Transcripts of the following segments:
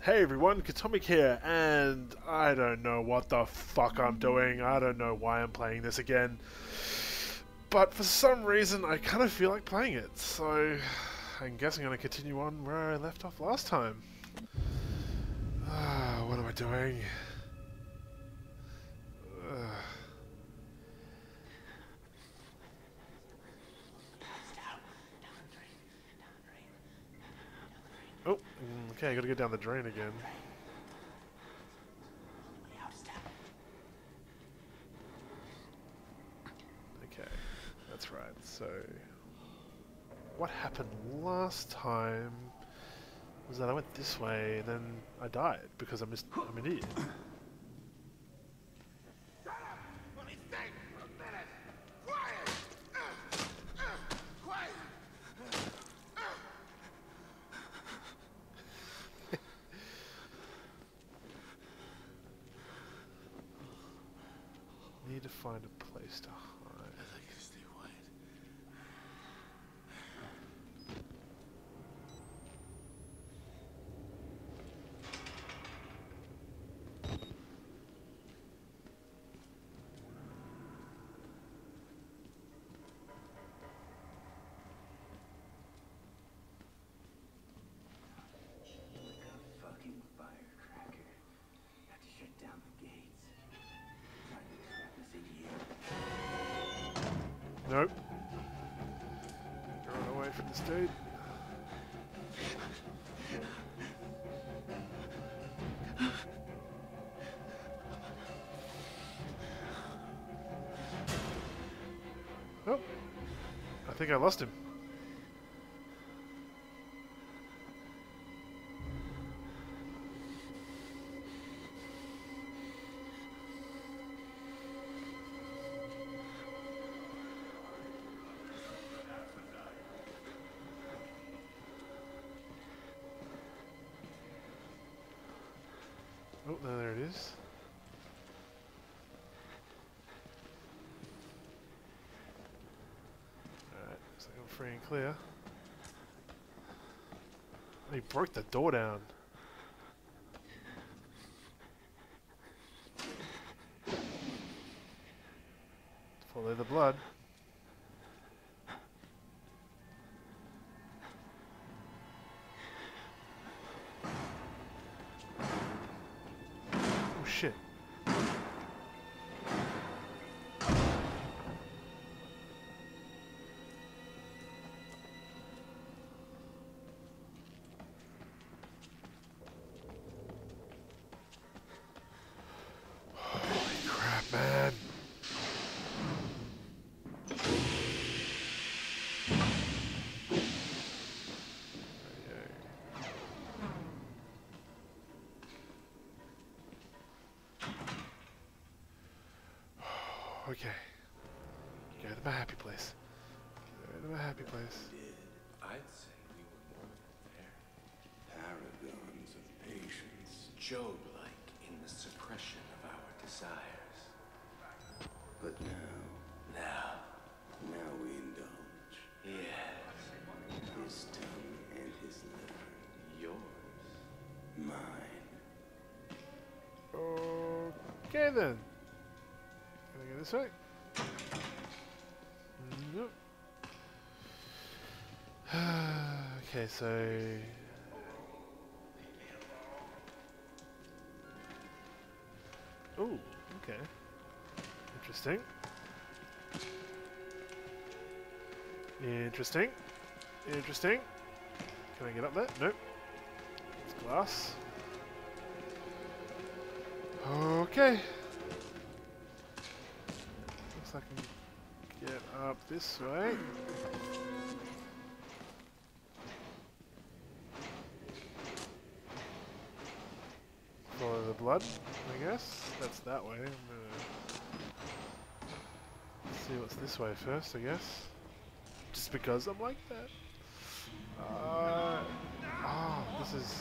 Hey everyone, Katomic here, and I don't know what the fuck I'm doing. I don't know why I'm playing this again, but for some reason I kind of feel like playing it, so I'm guessing I'm going to continue on where I left off last time. What am I doing? Oh, okay, I gotta get down the drain again. Okay, that's right, so... what happened last time was that I went this way, and then I died, because I'm an idiot. To find a place to hide. I like to stay quiet. With a fucking firecracker, I have to shut down the gates. Nope. Run away from this dude. Oh, I think I lost him. Oh, no, there it is. Alright, so I'm free and clear. Oh, he broke the door down. Follow the blood. Shit. Holy crap, man. Okay. Go to my happy place. Go to my happy place. I'd say you were more than there. Paragons of patience, Job-like in the suppression of our desires. But now we indulge. Yes. His tongue and his liver. Yours. Mine. Okay then. Can I go this way? Nope. Okay, so... ooh, okay. Interesting. Interesting. Interesting. Can I get up there? Nope. It's glass. Okay. I can get up this way. Follow the blood, I guess. That's that way. I'm gonna see what's this way first, I guess. Just because I'm like that. This is...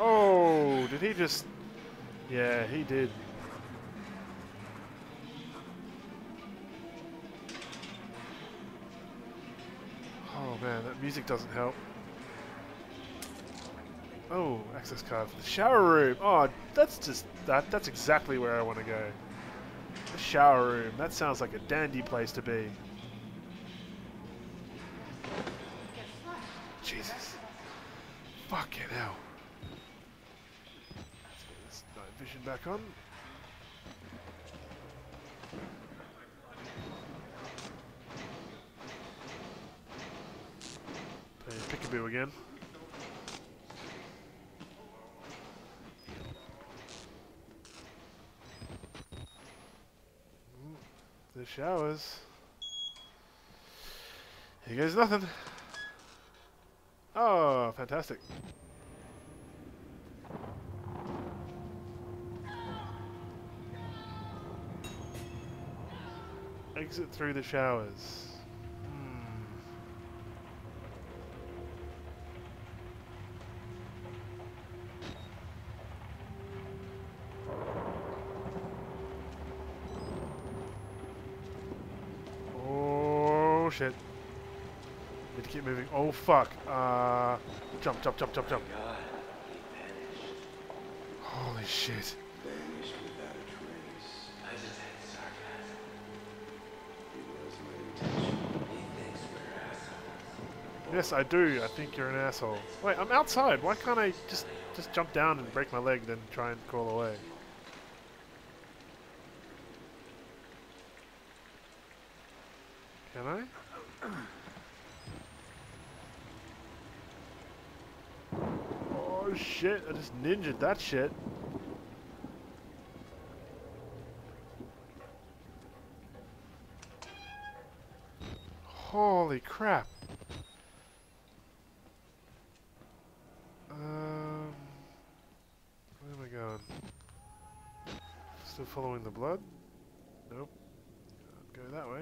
oh, did he just... yeah, he did. Oh man, that music doesn't help. Oh, access card for the shower room. Oh, that's just that. That's exactly where I want to go. The shower room. That sounds like a dandy place to be. Jesus. Fucking hell. Let's get this night vision back on. Play Peekaboo again. The showers. Here goes nothing. Oh, fantastic. Exit through the showers. Shit. Need to keep moving. Oh fuck. Jump. Holy shit. Vanished without a trace. I detect sarcasm. It was my intention. He thinks we're assholes. Yes, I do. I think you're an asshole. Wait, I'm outside. Why can't I just jump down and break my leg, then try and crawl away? Can I? Oh shit, I just ninja'd that shit. Holy crap. Where am I going? Still following the blood? Nope. Go that way.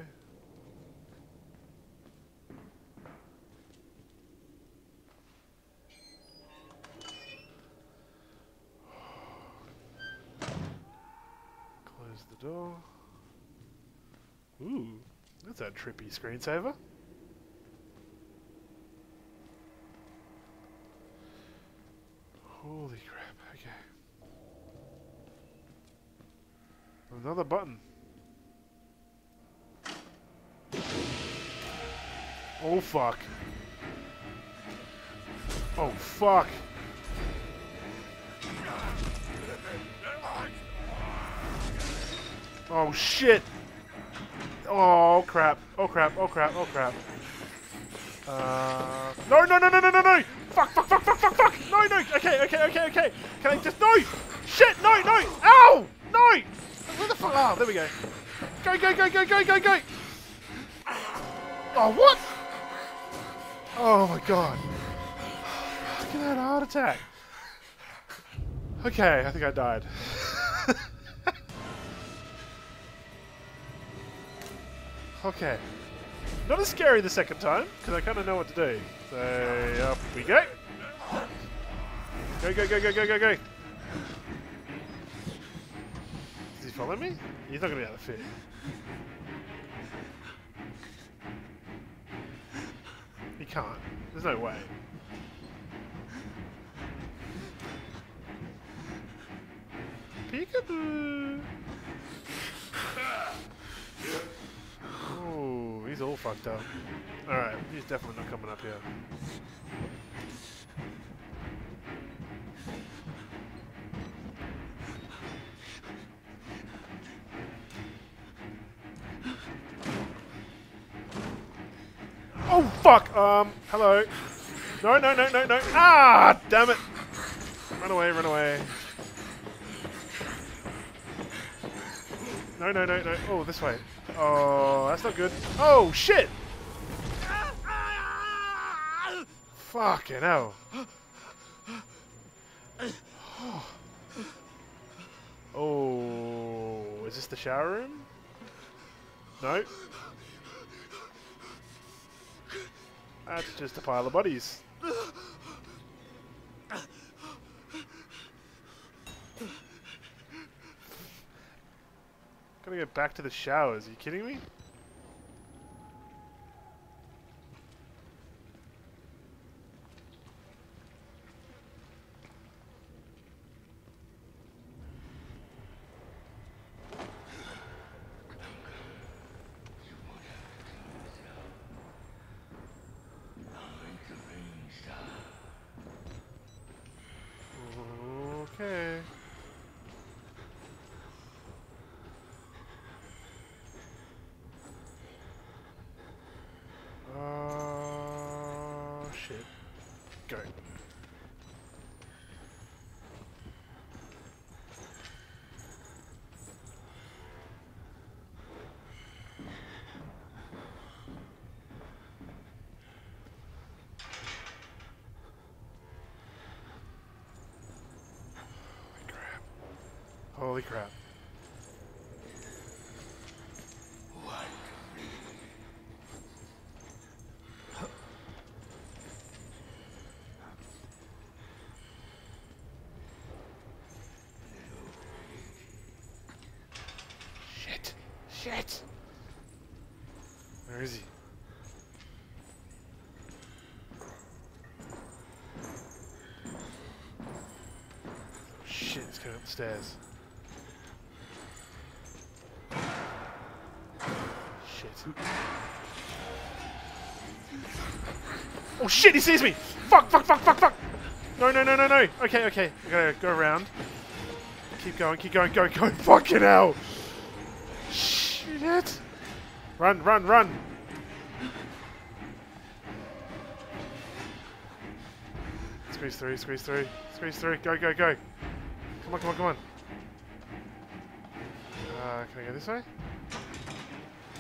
The door. Ooh, that's a trippy screensaver. Holy crap, okay. Another button. Oh fuck. Oh fuck. Oh shit! Oh crap! Oh crap! Oh crap! Oh crap! No! No! No! No! No! No! No! Fuck! Fuck! Fuck! Fuck! Fuck! Fuck! No! No! Okay! Okay! Okay! Okay! Can I just no? Shit! No! No! Ow! No! Where the fuck? Ah! Oh, there we go. Go! Go! Go! Go! Go! Go! Go! Oh what? Oh my god! Look at that heart attack. Okay, I think I died. Okay. Not as scary the second time, because I kind of know what to do. So, up we go. Go, go, go, go, go, go, go. Does he follow me? He's not going to be able to fit. He can't. There's no way. Peekaboo! He's all fucked up. Alright, he's definitely not coming up here. Oh fuck! Hello. No, no, no, no, no. Ah, damn it. Run away, run away. No, no, no, no. Oh, this way. Oh, that's not good. Oh, shit! Fucking hell. Oh, is this the shower room? No. That's just a pile of bodies. Gotta get back to the showers, are you kidding me? Okay. Oh, shit. Go. Holy crap. What? Shit. Shit. Where is he? Shit, he's going up the stairs. Oh shit, he sees me! Fuck, fuck, fuck, fuck, fuck! No, no, no, no, no! Okay, okay, I gotta go around. Keep going, go, go! Fucking hell! Shit! Run, run, run! Squeeze through, squeeze through, squeeze through, go, go, go! Come on, come on, come on! Can I go this way?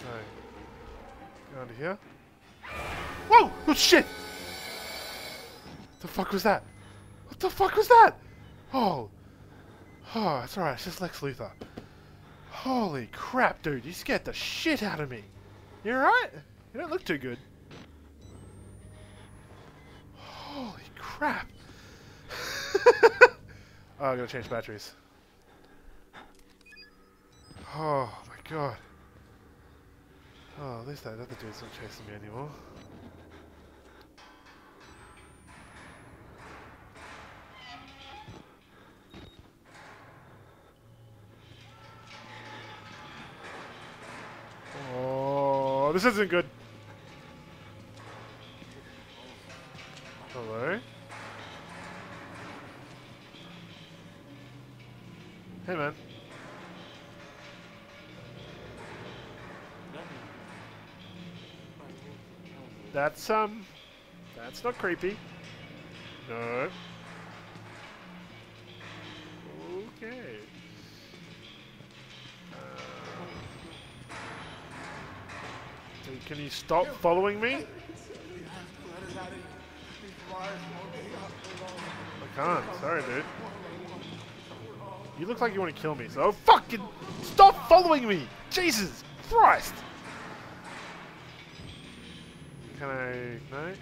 No. Go under here. Whoa! Oh shit! The fuck was that? What the fuck was that? Oh! Oh, it's alright, it's just Lex Luthor. Holy crap, dude, you scared the shit out of me! You alright? You don't look too good. Holy crap! Oh, I gotta change batteries. Oh my god. Oh, at least that other dude's not chasing me anymore. Oh, this isn't good. Hello? Hey, man. That's not creepy. No. Okay. Can you stop following me? I can't. Sorry, dude. You look like you want to kill me, so fucking stop following me! Jesus Christ! Can I... no?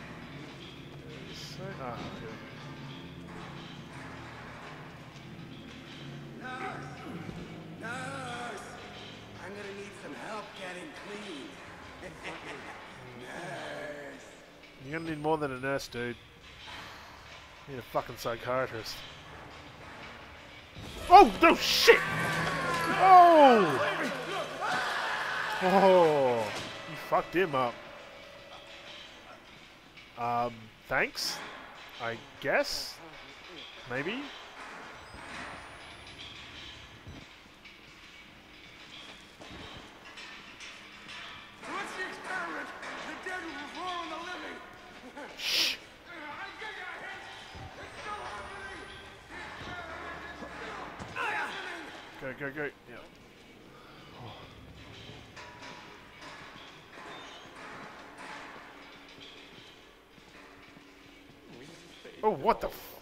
Ah, yeah. Nurse! Nurse! I'm gonna need some help getting clean. Nurse! You're gonna need more than a nurse, dude. You need a fucking psychiatrist. Oh! No shit! Oh! Oh! You fucked him up. Thanks? I guess? Maybe? What's the experiment? The dead will perform the living! Shh! Go, go, go. Yeah. Oh, what the f...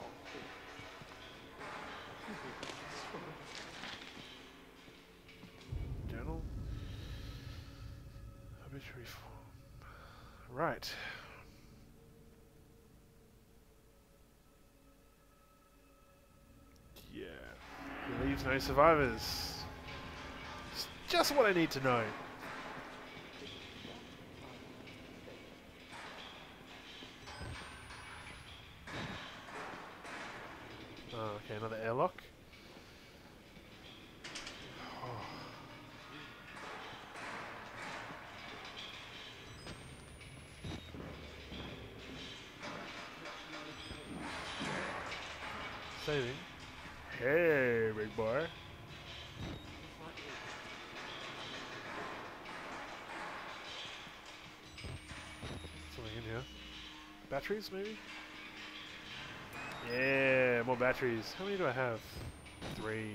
Journal. Obituary form. Right. Yeah. He leaves no survivors. It's just what I need to know. Okay, another airlock. Oh. Saving. Hey, big boy. Something in here. Batteries, maybe? Yeah, more batteries. How many do I have? 3.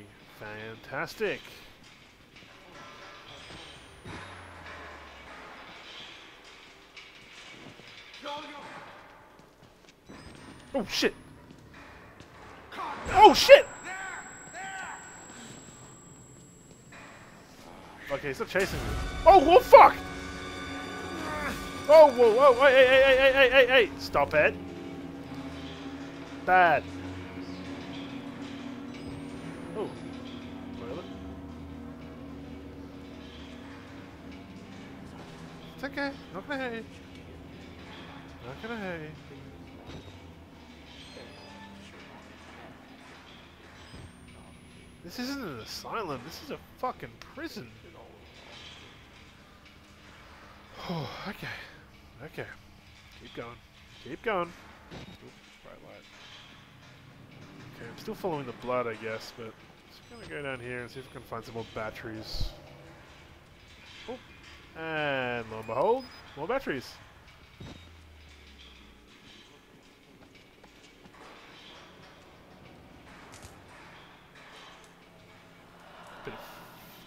Fantastic. Oh, shit. Oh, shit! Okay, stop chasing me. Oh, well, fuck! Oh, whoa, whoa, hey. Stop it. Bad. Oh. Toilet. It's okay. Not gonna hate. Not gonna hate. This isn't an asylum, this is a fucking prison. Oh, okay. Okay. Keep going. Keep going. Bright light. Okay, I'm still following the blood, I guess, but I'm just gonna go down here and see if I can find some more batteries. Oh. And lo and behold, more batteries.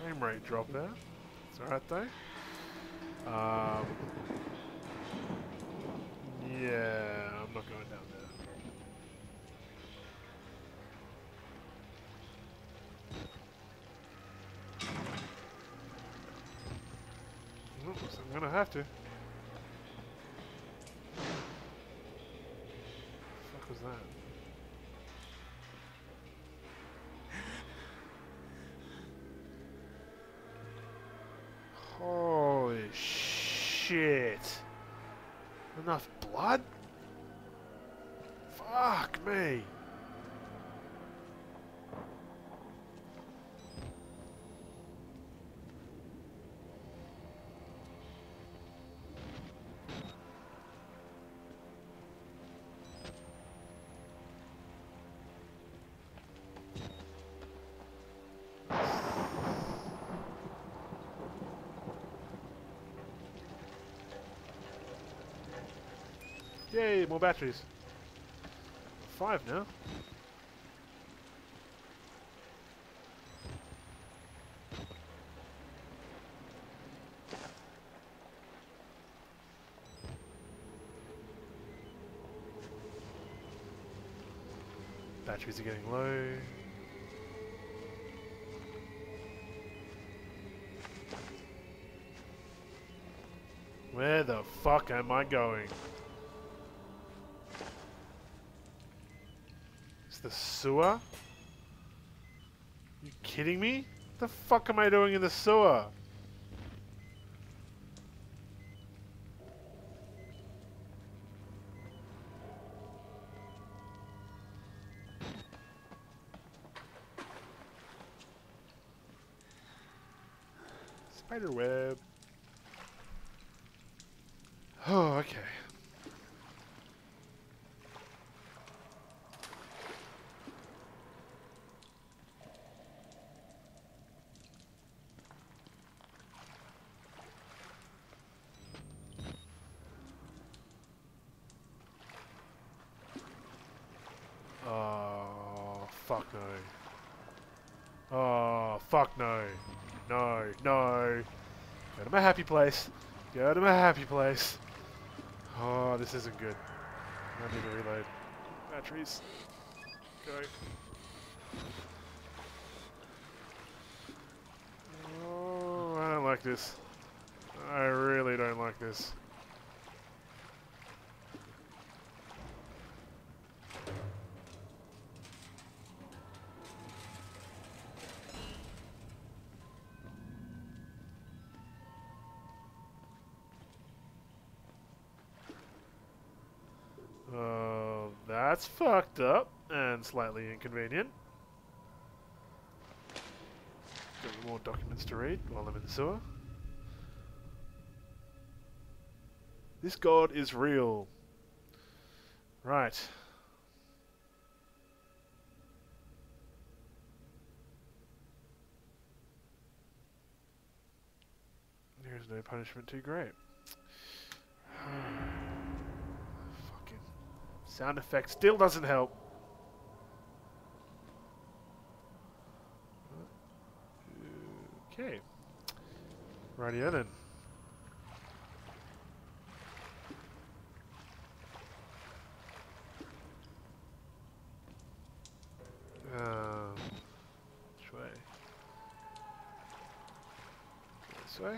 Frame rate drop there. It's alright though. Yeah, I'm not going down there. Oops, I'm gonna have to. What the fuck was that? Holy shit. Enough blood? Fuck me. Yay, more batteries. 5 now. Batteries are getting low. Where the fuck am I going? The sewer? You kidding me? What the fuck am I doing in the sewer? Spider web. Oh, okay. Fuck no. Oh, fuck no. No, no. Go to my happy place. Go to my happy place. Oh, this isn't good. I need to reload. Batteries. Go. Oh, I don't like this. I really don't like this. That's fucked up and slightly inconvenient. Got more documents to read while I'm in the sewer. This god is real. Right. There's no punishment too great. Fucking sound effect still doesn't help. Okay. Rightio then. Which way? This way?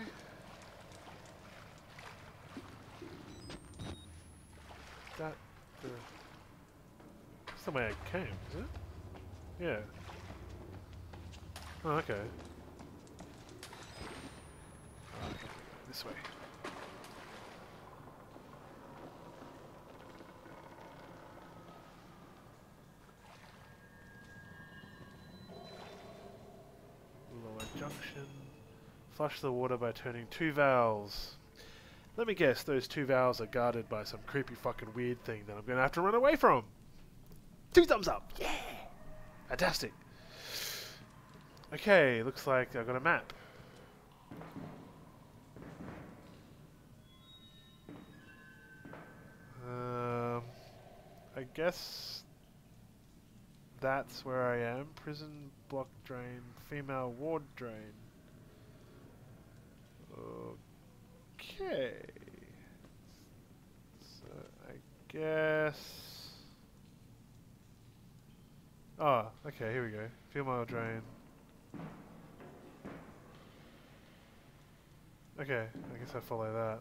That's the way I came, is it? Yeah. Oh, okay. This way. Lower junction. Flush the water by turning two valves. Let me guess, those two valves are guarded by some creepy fucking weird thing that I'm gonna have to run away from. Two thumbs up! Yeah! Fantastic. Okay, looks like I've got a map. I guess that's where I am. Prison, block drain, female ward drain. Okay. So I guess... Oh, okay, here we go. Female drain. Okay, I guess I follow that.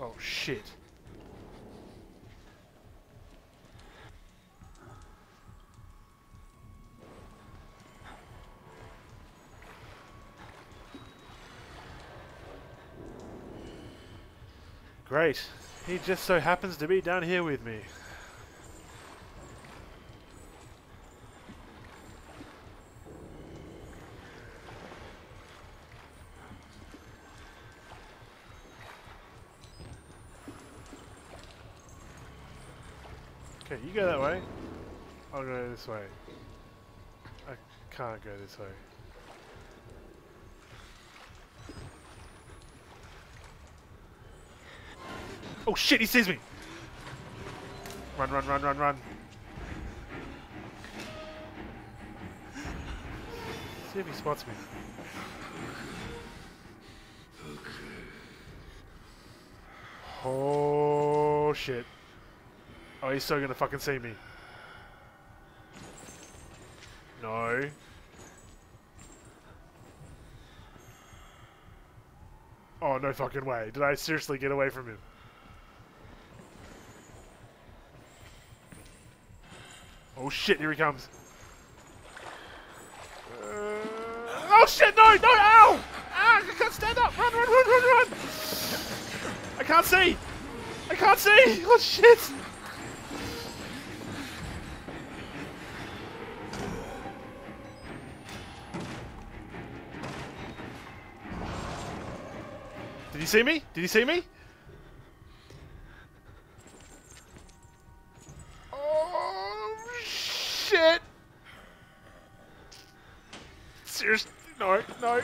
Oh shit. Great. He just so happens to be down here with me. Okay, you go that way. I'll go this way. I can't go this way. Oh shit, he sees me! Run, run, run, run, run. See if he spots me. Oh shit. Oh, he's so gonna fucking see me. No. Oh, no fucking way. Did I seriously get away from him? Oh shit, here he comes. Oh shit, no, no, ow! Ah, I can't stand up! Run, run, run, run, run! I can't see! I can't see! Oh shit! Did he see me? Did he see me? Oh shit! Seriously? No, no.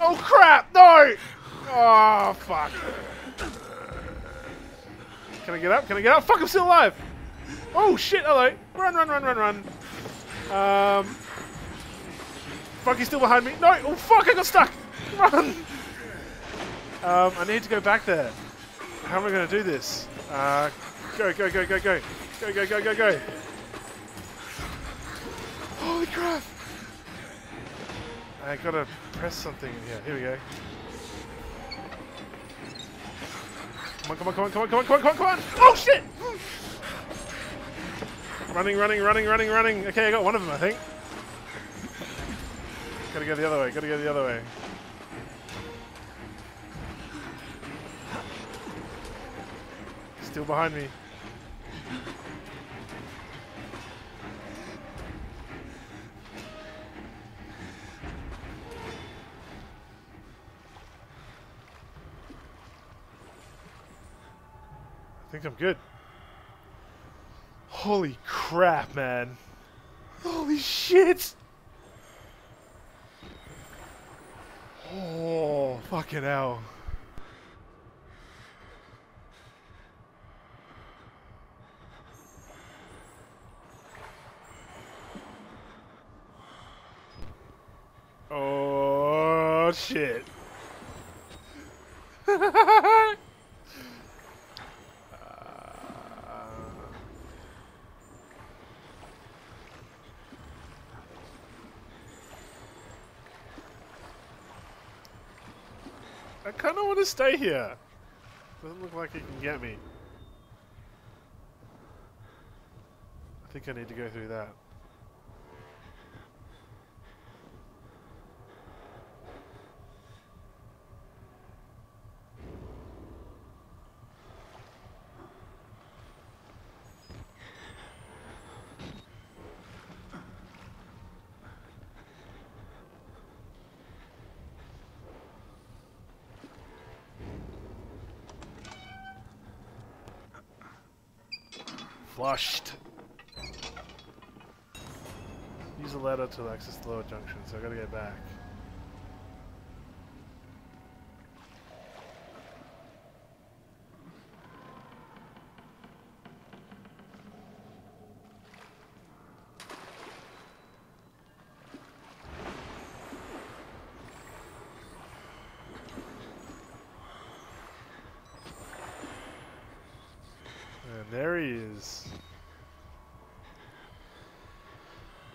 Oh crap! No! Oh fuck! Can I get up? Can I get up? Fuck! I'm still alive! Oh shit! Hello! Run! Run! Run! Run! Run! Fuck! He's still behind me! No! Oh fuck! I got stuck! Run! I need to go back there. How am I going to do this? Go, go, go, go, go. Go, go, go, go, go. Holy crap. I got to press something in here. Here we go. Come on, come on, come on, come on, come on, come on, come on, come on. Oh, shit. Running, running, running, running, running. Okay, I got one of them, I think. Got to go the other way. Got to go the other way. Still behind me. I think I'm good. Holy crap, man. Holy Holy shit! Oh, fucking hell. Oh, shit. I kind of want to stay here. Doesn't look like it can get me. I think I need to go through that. Flushed. Use a ladder to access the lower junction, so I gotta get back. There he is.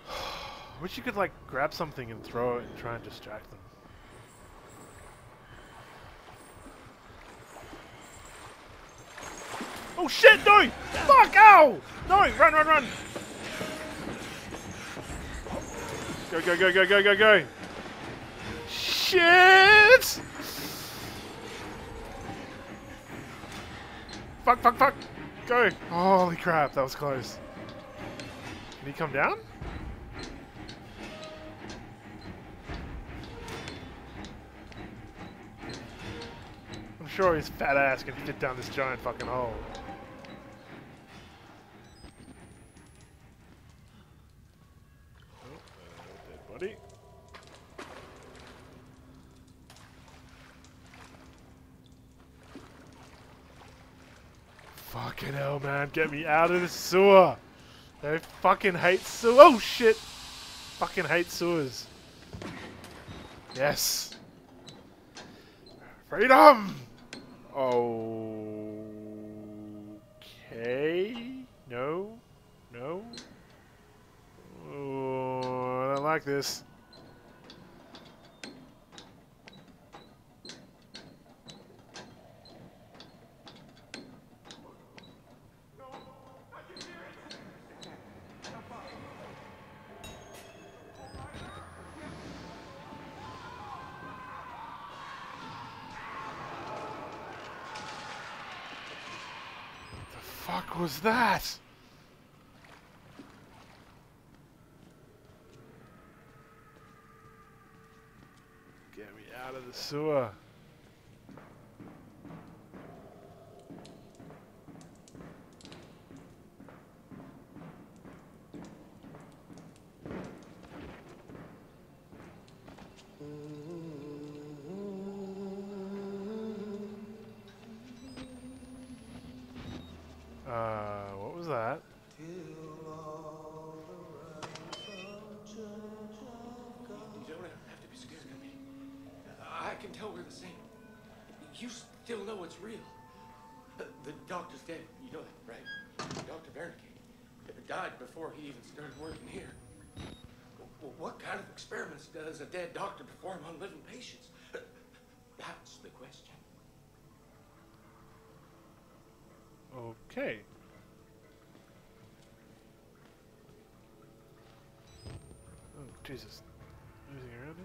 I wish you could like grab something and throw it and try and distract them. Oh shit, no! Fuck, ow! No, run, run, run! Go, go, go, go, go, go, go! Shit! Fuck, fuck, fuck! Go! Holy crap, that was close. Can he come down? I'm sure his fat ass can fit down this giant fucking hole. Oh, dead body. Fucking hell, man. Get me out of the sewer. They fucking hate sewer. Oh, shit. Fucking hate sewers. Yes. Freedom. Okay. No. No. Oh, I don't like this. Fuck was that? Get me out of the sewer. What was that? You don't have to be scared of me. I can tell we're the same. You still know it's real. The doctor's dead. You know that, right? Dr. Bernicke died before he even started working here. Well, what kind of experiments does a dead doctor perform on living patients? That's the question. Okay. Oh, Jesus. Anything around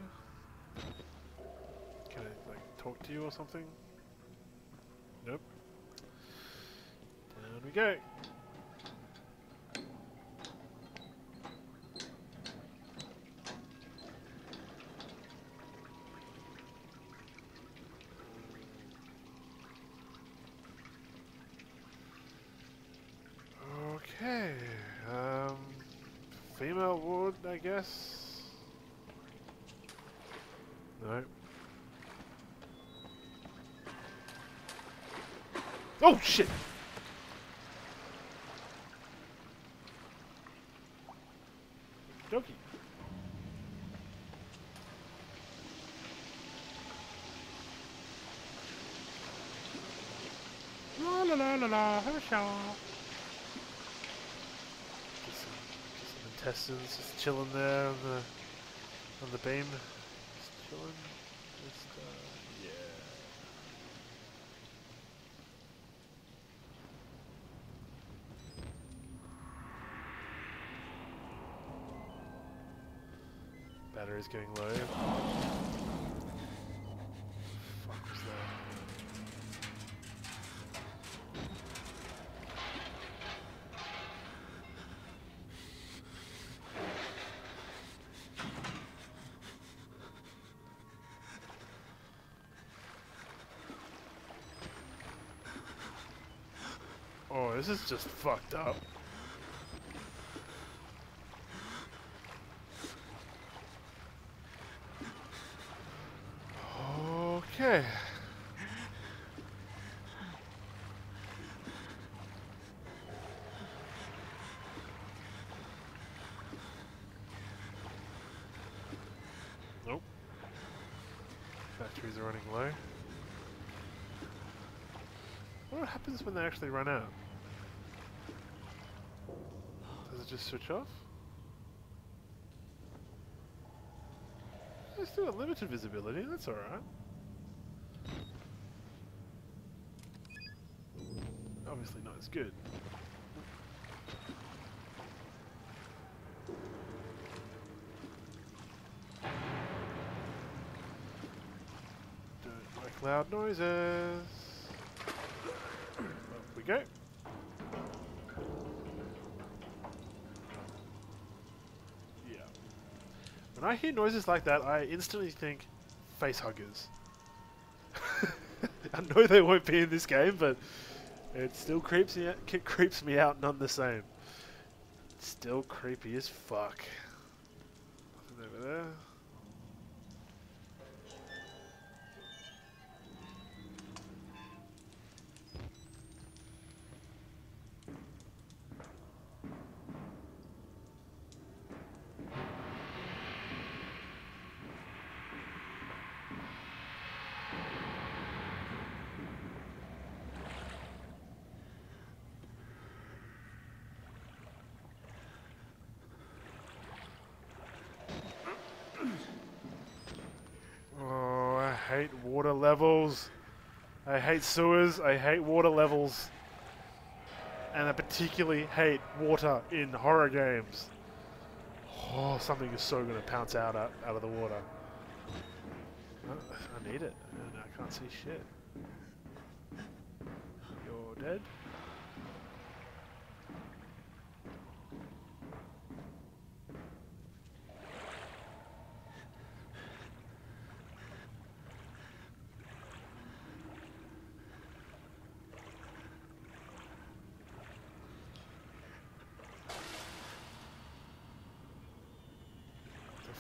here? Can I, like, talk to you or something? Nope. Down we go. Female ward. out, I guess? No. Oh, shit! Doki. La la la la la, have a shower. Get some intestines just chilling there on the beam. Just chilling. Just, yeah. Battery's getting low. Fuck was that? Oh, this is just fucked up. Okay. Nope. Batteries are running low. What happens when they actually run out? Does it just switch off? There's still got limited visibility, that's alright. Obviously not as good. Don't like loud noises. Up we go. Yeah. When I hear noises like that, I instantly think face huggers. I know they won't be in this game, but it still creeps me out none the same. It's still creepy as fuck. Nothing over there. I hate water levels. I hate sewers. I hate water levels. And I particularly hate water in horror games. Oh, something is so going to pounce out of the water. I need it. And I can't see shit. You're dead?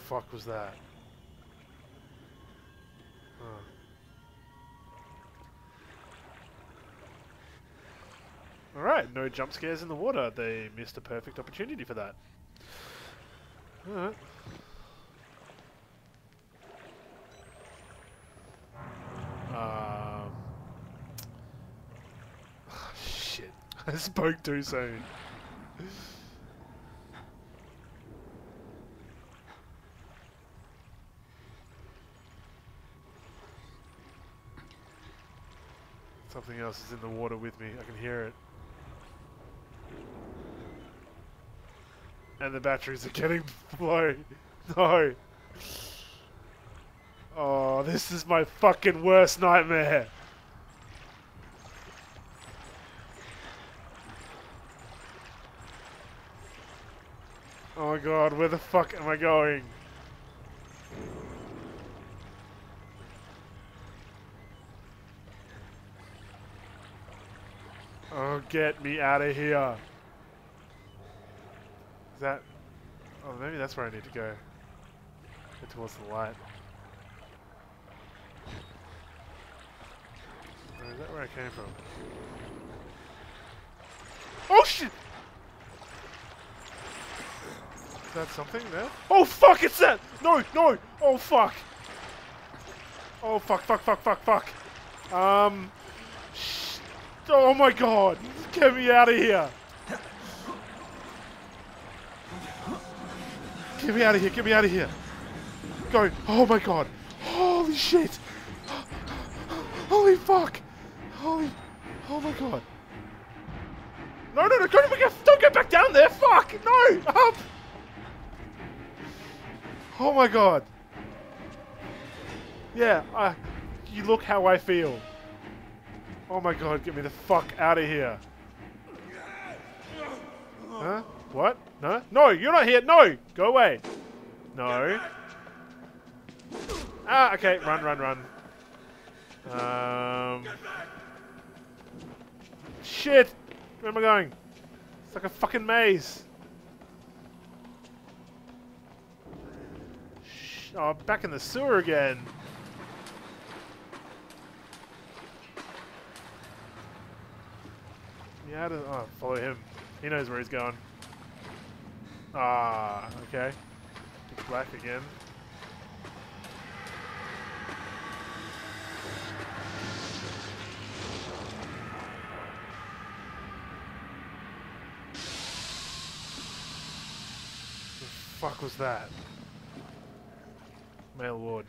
What the fuck was that? Huh. Alright, no jump scares in the water. They missed a perfect opportunity for that. Alright. Oh, shit. I spoke too soon. Something else is in the water with me. I can hear it. And the batteries are getting low. No. Oh, this is my fucking worst nightmare. Oh my god, where the fuck am I going? Oh, get me out of here. Is that... Oh, Oh, maybe that's where I need to go. Get towards the light. Or is that where I came from? Oh shit! Is that something there? Oh fuck, it's that! No, no! Oh fuck! Oh fuck, fuck, fuck, fuck, fuck! Oh my god! Get me out of here! Get me out of here, get me out of here! Go! Oh my god! Holy shit! Holy fuck! Holy... Oh my god! No, no, no! Don't get back down there! Fuck! No! Up! Oh my god! Yeah, you look how I feel. Oh my god, get me the fuck out of here. Huh? What? No? No, you're not here! No! Go away! No. Ah, okay, run, run, run. Shit! Where am I going? It's like a fucking maze. Oh, back in the sewer again. Yeah, oh, follow him. He knows where he's going. Ah, okay. It's black again. The fuck was that? Mail ward.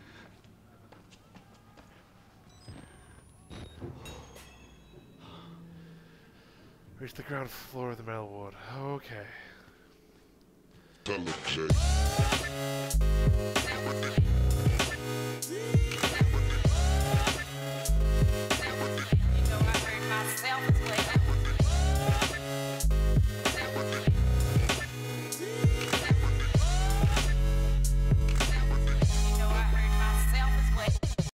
Reach the ground floor of the mail ward. Okay.